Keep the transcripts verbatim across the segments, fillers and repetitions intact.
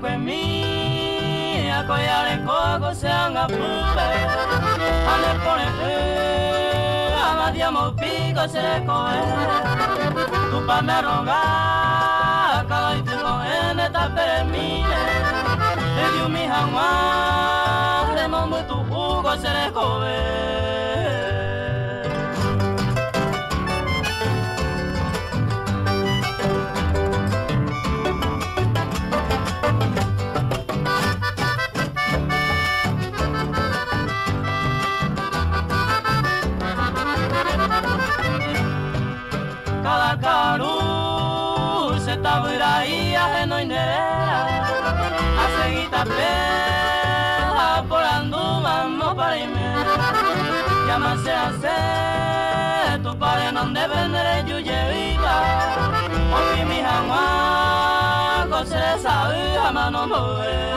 kwe mi akoyale koko sanga pumbe ane ponete amadiamo pico seco tu pa me rogar cada intento en esta permite le dio mi jaguar de mambo tu jugo seco se hace tu padre no debe de yo lleva porque mi jamás con se sabe jamás no mueve.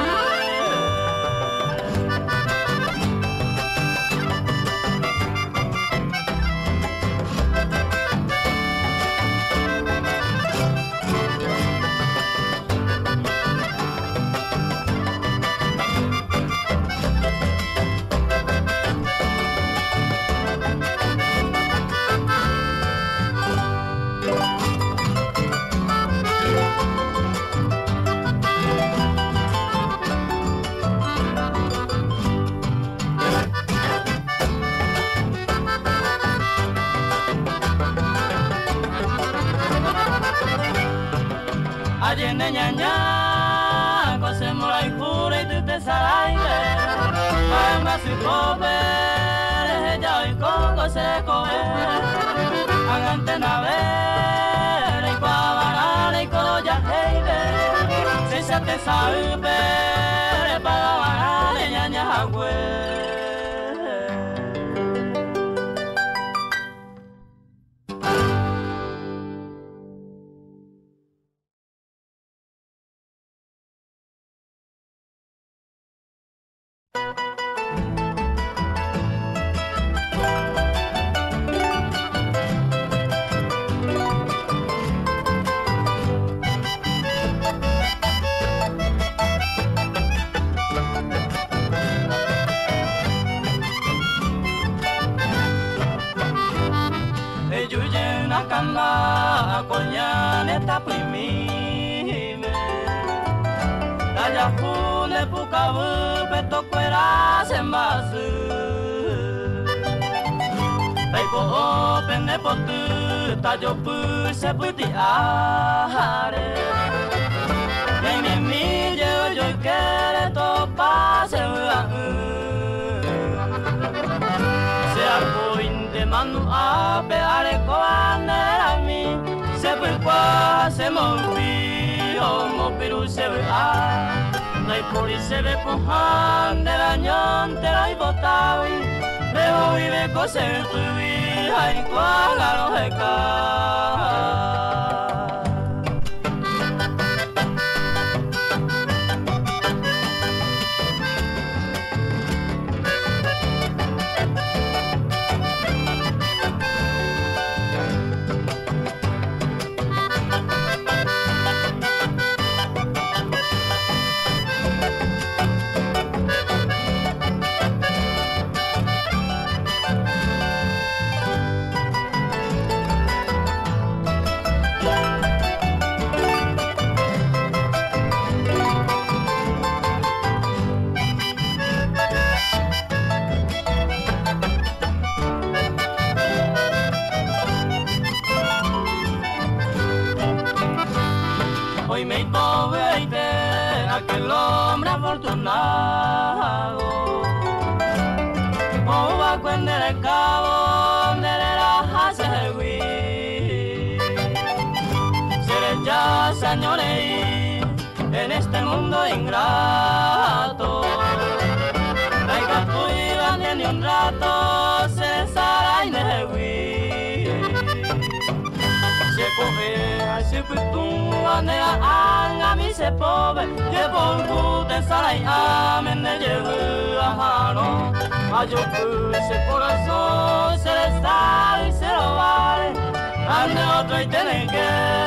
Tienen que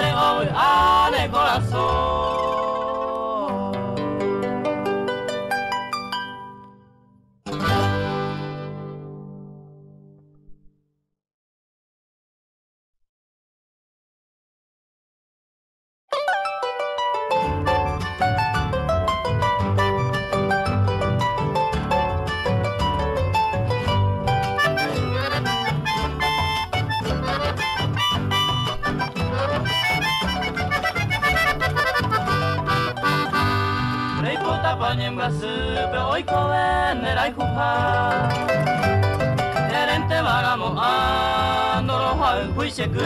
dejar el corazón. a po něm glasy, byl ojkové, nedaj chupá. Herente varamo a noroha huiseku.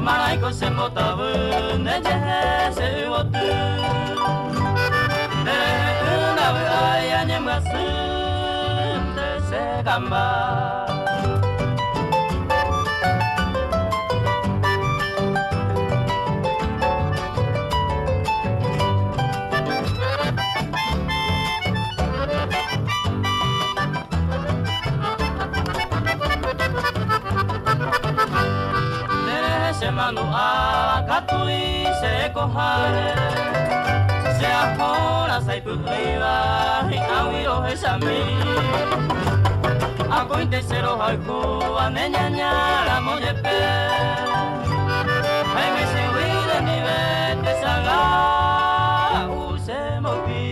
Maraiko se motavu, nejehe se uvotu. Herente navu a já něm glasy, te se gamba. Manuá, Katui se cojaré, se ahora se pudiera y aún es a mí. A cointe cero algo, a neña la mollepe. Hay que seguir de nivel de saga, use moví.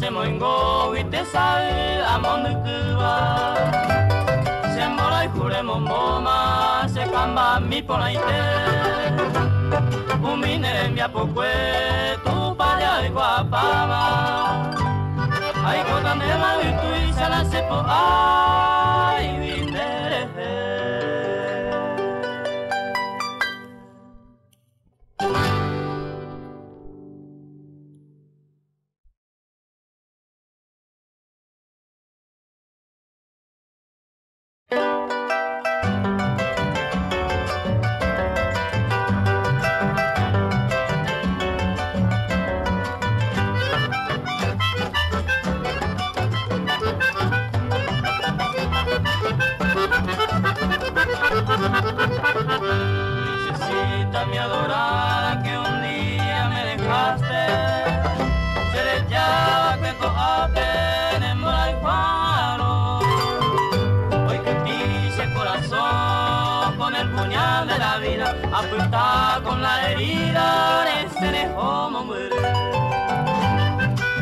Se moingo y te sale a Monducuba. Se mora y juremos moma, se camba mi ponaite. Un mine mi apocue, tu palla y guapama. Ay, cotan de mal y tu y se la sepo, ay, vindereje. Apuntada con la herida de ese lejos morir.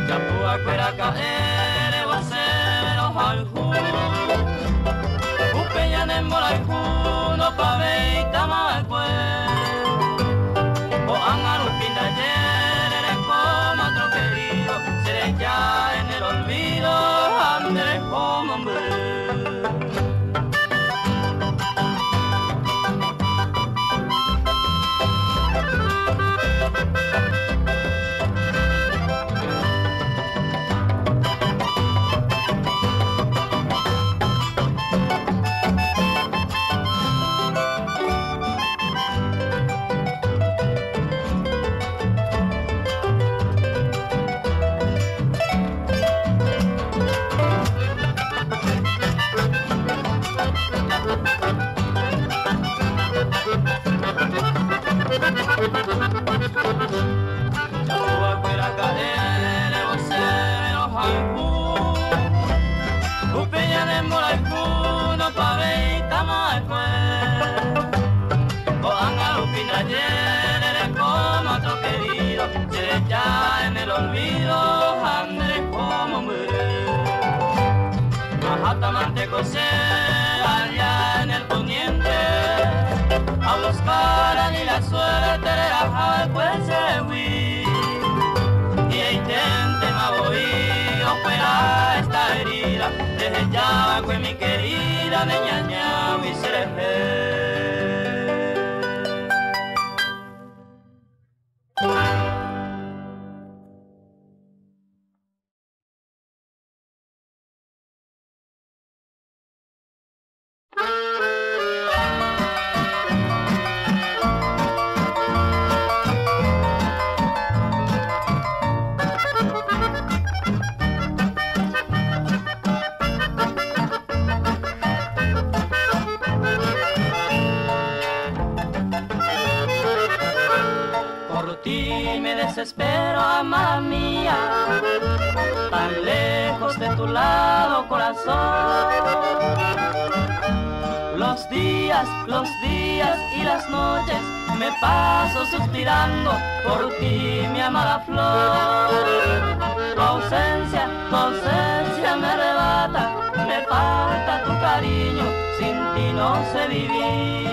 Ya puedo fuera caer, va a ser ojaljú. Un peña de moraljú, no pa' ver y tamalcue. O angaru pindayer, eres como otro querido. Seré ya en el olvido, Andrés como hombre. Tamante José, allá en el poniente, a buscar allí la suerte de la jalcuesehuí. Y intente mavoí, operar esta herida, desde ya con mi querida niña ña, mi serejé. mamá mía, tan lejos de tu lado, corazón. Los días, los días y las noches me paso suspirando por ti, mi amada flor. Tu ausencia, tu ausencia me arrebata, me falta tu cariño, sin ti no sé vivir.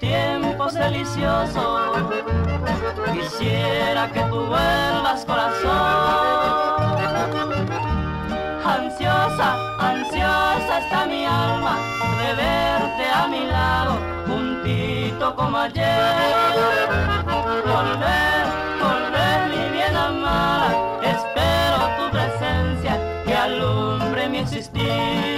Tiempos deliciosos, quisiera que tú vuelvas, corazón. Ansiosa, ansiosa está mi alma de verte a mi lado, juntito como ayer. Volver, volver, mi bien amada, espero tu presencia que alumbre mi existir.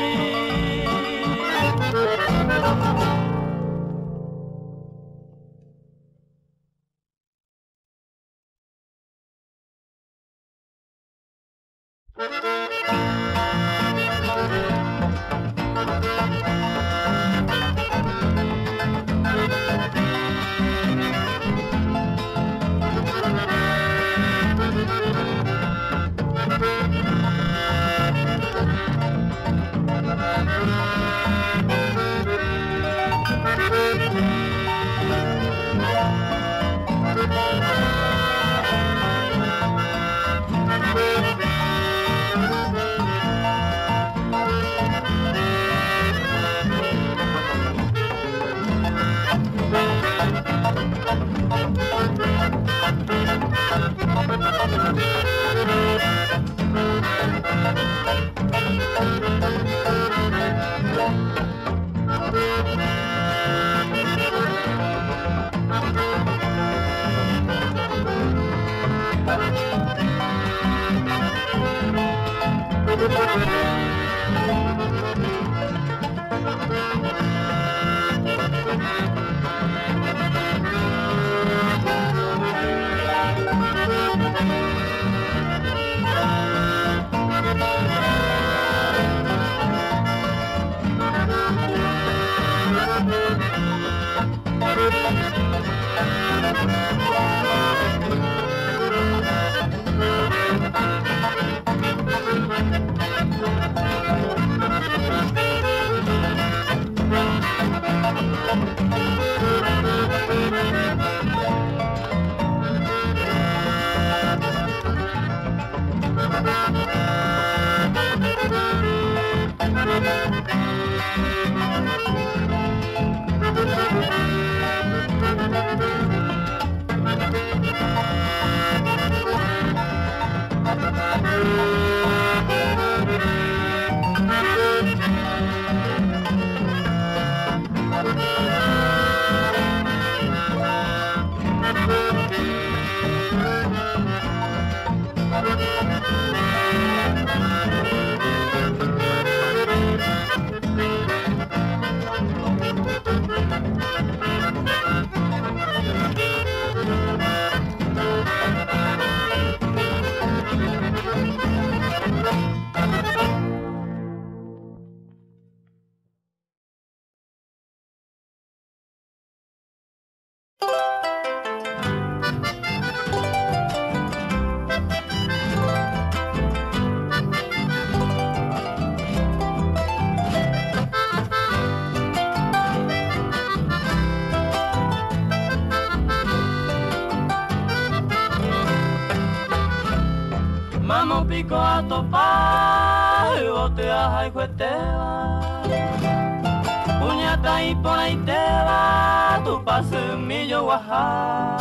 Tá em Pointela, tu passa milho guajá.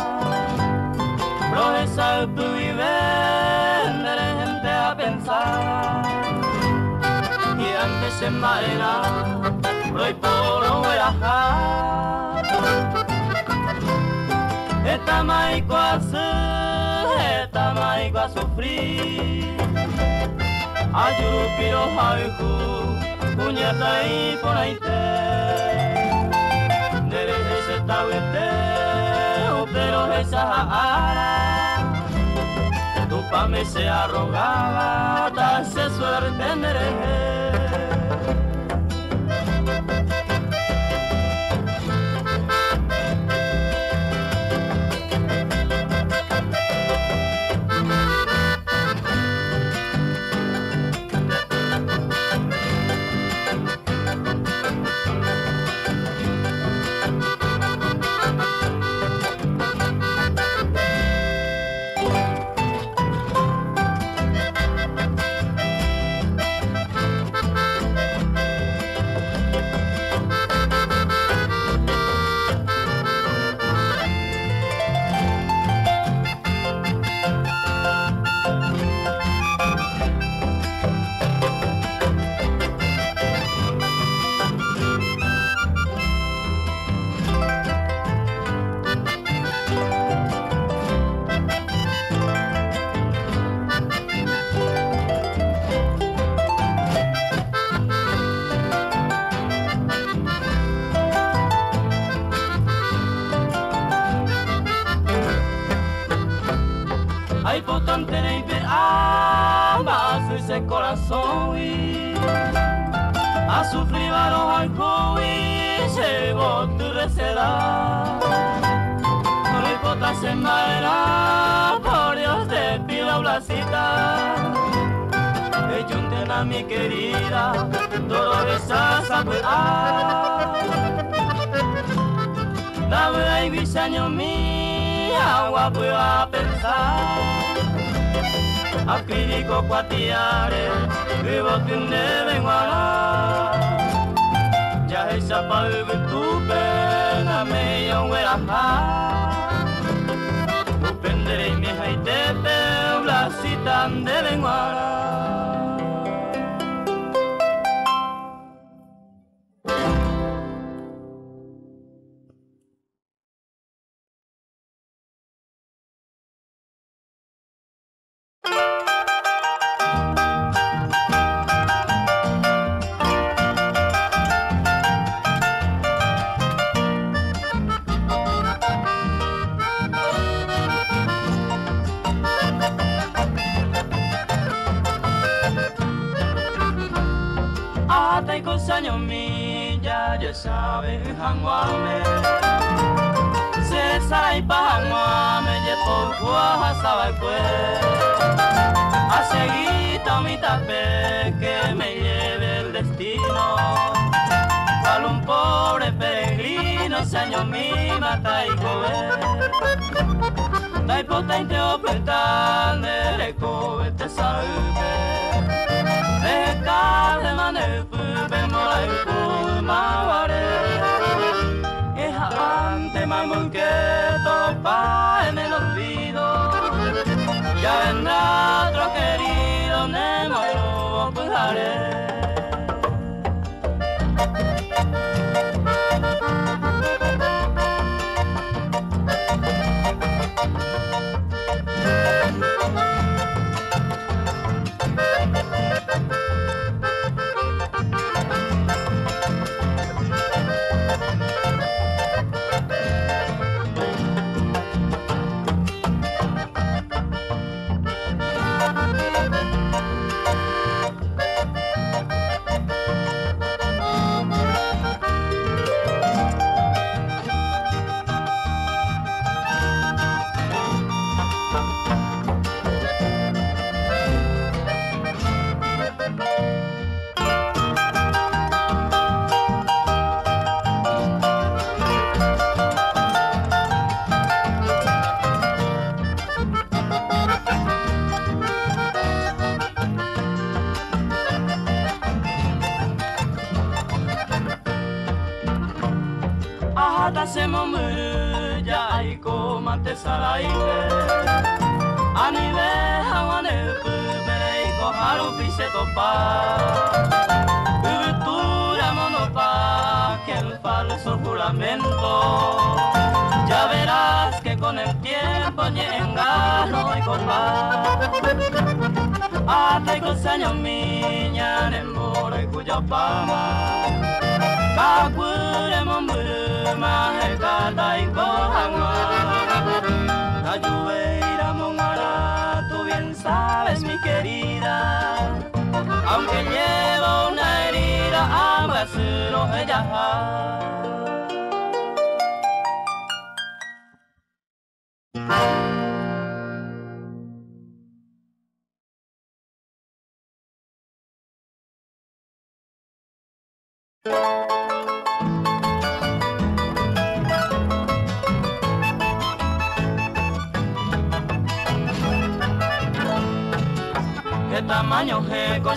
Progresar tu y vender gente a pensar. Y antes en Marena, Roy Polo Guerajá. Esta maicua se, esta maicua sufrir. Ayupiro haiku, cuñata y por ahí te. Derecha está huete, pero esa ara. Tu pa me se arrogaba, ta se suerte en dereje. Mi querida, todo esa sabrá. Dame ahí mis años mi agua pueda pensar. Acrílico cuatiare, vivo tiende vengo a la. Ya esa pa' vivir tu pena me yo huera ja. Tu penderé mi jaite pebla si tan de vengo a la. Ya verás que con el tiempo ni engano hay corvar. Hasta y coseño miña ne mora y cuya pama. Kakure momburuma he kata y kohama. Tayubeira mongara, tú bien sabes mi querida. Aunque llevo una herida, ambas no ella va. ¿Qué tamaño que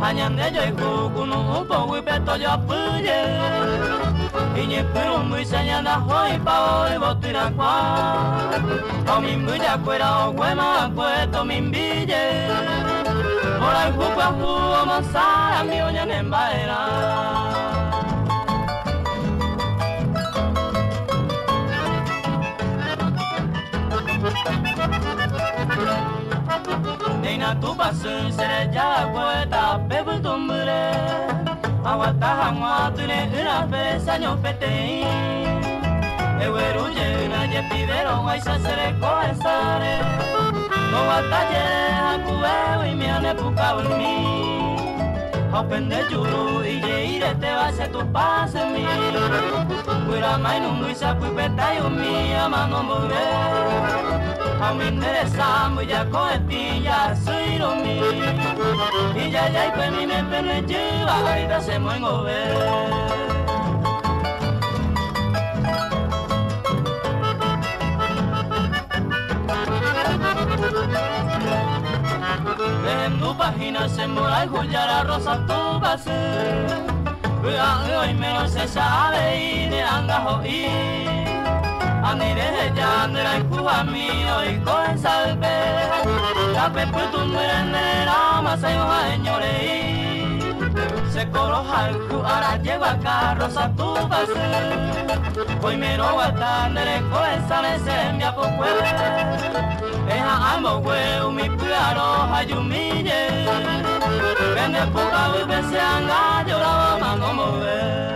Añande yo ikuku no upo ripeto yo apuye. Iñe pero muy señana hoy pa hoy botira kwa. Tomi muya cuera o guema cueto mi bille. Ora kupa kuo masara mi oña ne mbaera. Deina tu pasun sereja gueta bebul tumbre. Awata hangwa tune ira pesa nyo petei. Eweru jena je pivero waisa sere koesare. No wataje hakuwe imiane pukabumi. Opende juru ije irete wase tu pasemi. Kuira mainu muisa kuipetayo mi amano mbure. A mí interesamos ya con ti, ya soy lo mío. Y ya, ya, y pues mi me pelo lleva, ahorita se mueven o ver. En tu página se mora y jullara rosa tu base. Cuidado y menos se sabe y de angajo y. Aniré ya andera en Cuba mío y con salve. La peputu muerenera más hay un añoreí. Se coroja el cu, ahora lleva carros a tu base. Hoy me lo guardan, eres coensanes en mi apocuelo. Deja ambos huevos, mi cuidado, hay un mille. Vende poca, vive, se han gallo, la vamos a mover.